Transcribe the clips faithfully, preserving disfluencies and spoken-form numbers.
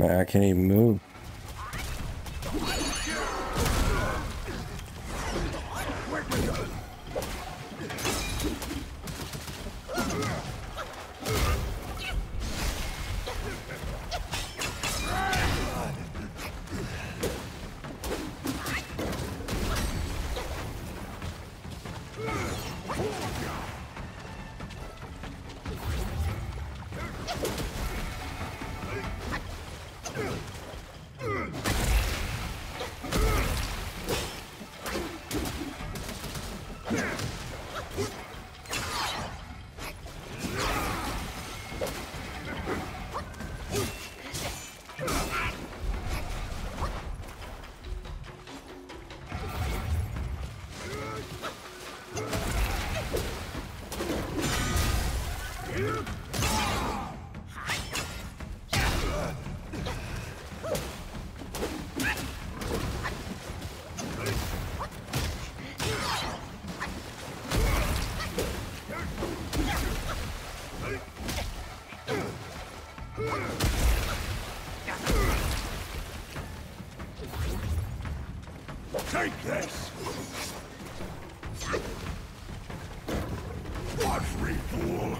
Man, I can't even move. Take this! Watch me, fool!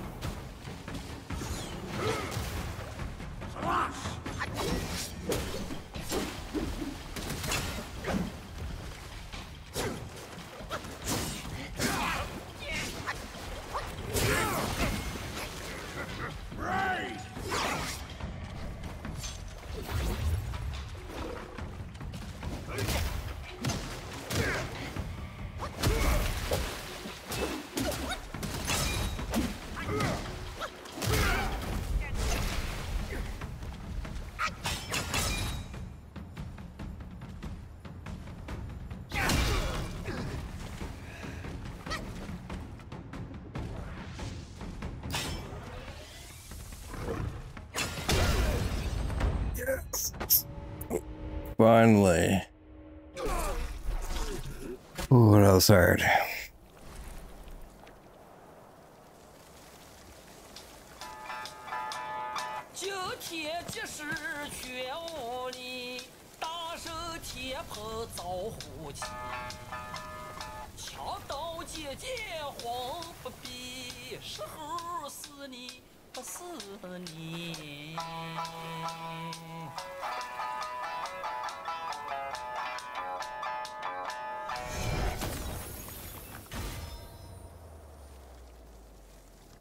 Finally. Ooh, what else hard?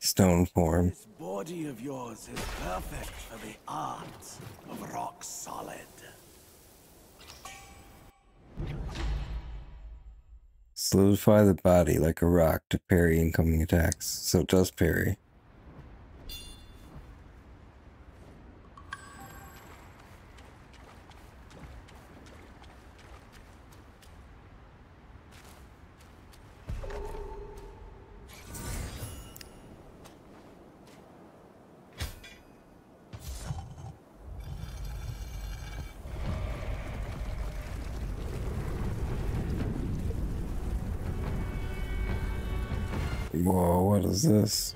Stone form. This body of yours is perfect for the art of rock solid. Solidify the body like a rock to parry incoming attacks. So it does parry. Whoa, what is this?